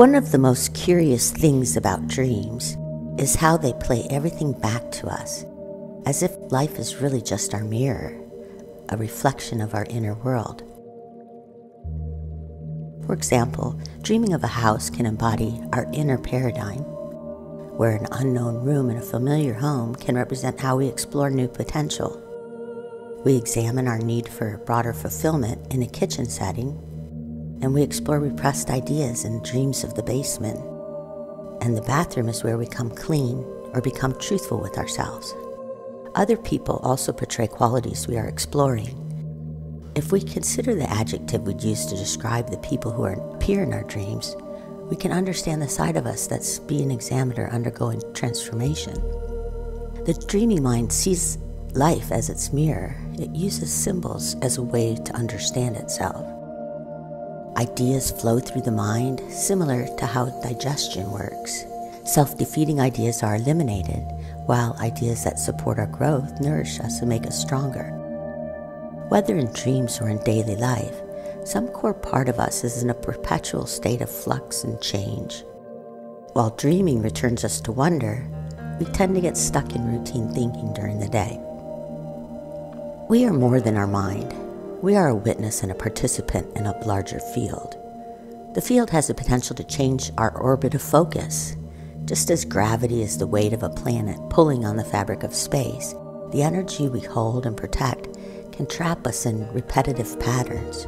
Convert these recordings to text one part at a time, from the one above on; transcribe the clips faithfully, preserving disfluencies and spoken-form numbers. One of the most curious things about dreams is how they play everything back to us, as if life is really just our mirror, a reflection of our inner world. For example, dreaming of a house can embody our inner paradigm, where an unknown room in a familiar home can represent how we explore new potential. We examine our need for broader fulfillment in a kitchen setting, and we explore repressed ideas and dreams of the basement. And the bathroom is where we come clean or become truthful with ourselves. Other people also portray qualities we are exploring. If we consider the adjective we'd use to describe the people who appear in our dreams, we can understand the side of us that's being examined or undergoing transformation. The dreaming mind sees life as its mirror. It uses symbols as a way to understand itself. Ideas flow through the mind, similar to how digestion works. Self-defeating ideas are eliminated, while ideas that support our growth nourish us and make us stronger. Whether in dreams or in daily life, some core part of us is in a perpetual state of flux and change. While dreaming returns us to wonder, we tend to get stuck in routine thinking during the day. We are more than our mind. We are a witness and a participant in a larger field. The field has the potential to change our orbit of focus. Just as gravity is the weight of a planet pulling on the fabric of space, the energy we hold and protect can trap us in repetitive patterns.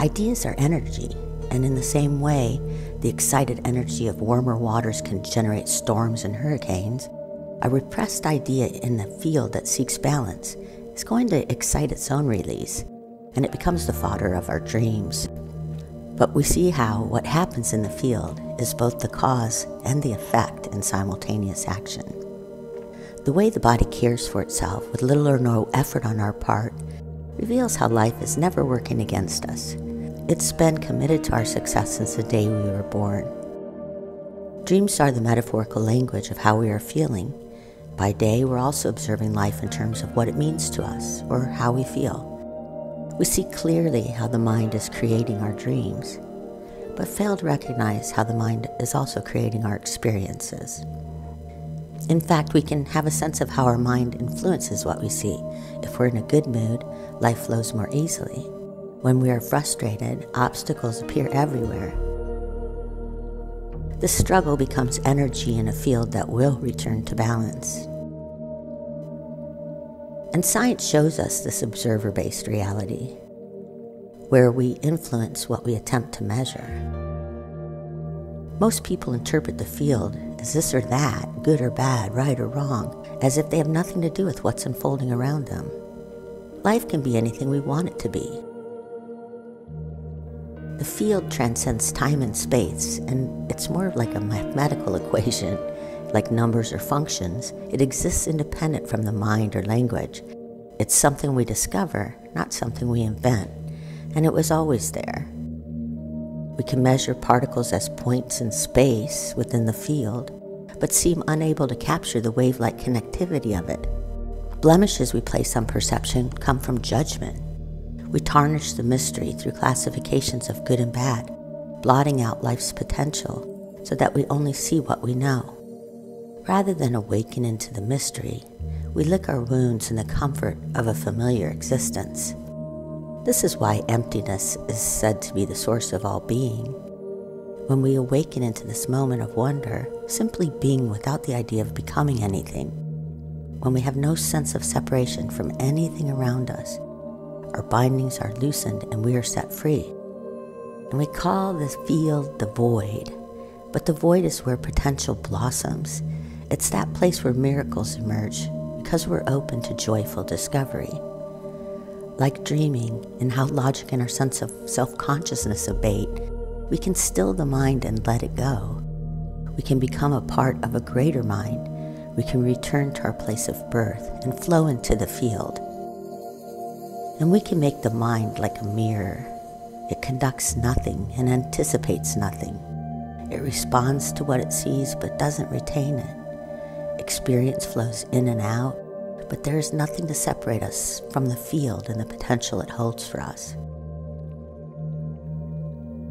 Ideas are energy, and in the same way, the excited energy of warmer waters can generate storms and hurricanes. A repressed idea in the field that seeks balance is going to excite its own release, and it becomes the fodder of our dreams. But we see how what happens in the field is both the cause and the effect in simultaneous action. The way the body cares for itself with little or no effort on our part reveals how life is never working against us. It's been committed to our success since the day we were born. Dreams are the metaphorical language of how we are feeling. By day, we're also observing life in terms of what it means to us, or how we feel. We see clearly how the mind is creating our dreams, but fail to recognize how the mind is also creating our experiences. In fact, we can have a sense of how our mind influences what we see. If we're in a good mood, life flows more easily. When we are frustrated, obstacles appear everywhere. The struggle becomes energy in a field that will return to balance. And science shows us this observer-based reality, where we influence what we attempt to measure. Most people interpret the field as this or that, good or bad, right or wrong, as if they have nothing to do with what's unfolding around them. Life can be anything we want it to be. The field transcends time and space, and it's more like a mathematical equation, like numbers or functions. It exists independent from the mind or language. It's something we discover, not something we invent, and it was always there. We can measure particles as points in space within the field, but seem unable to capture the wave-like connectivity of it. Blemishes we place on perception come from judgment. We tarnish the mystery through classifications of good and bad, blotting out life's potential so that we only see what we know. Rather than awaken into the mystery, we lick our wounds in the comfort of a familiar existence. This is why emptiness is said to be the source of all being. When we awaken into this moment of wonder, simply being without the idea of becoming anything, when we have no sense of separation from anything around us, our bindings are loosened and we are set free. And we call this field the void. But the void is where potential blossoms. It's that place where miracles emerge because we're open to joyful discovery. Like dreaming and how logic and our sense of self-consciousness abate, we can still the mind and let it go. We can become a part of a greater mind. We can return to our place of birth and flow into the field. And we can make the mind like a mirror. It conducts nothing and anticipates nothing. It responds to what it sees but doesn't retain it. Experience flows in and out, but there is nothing to separate us from the field and the potential it holds for us.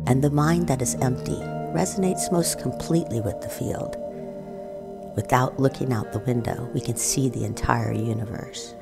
And the mind that is empty resonates most completely with the field. Without looking out the window, we can see the entire universe.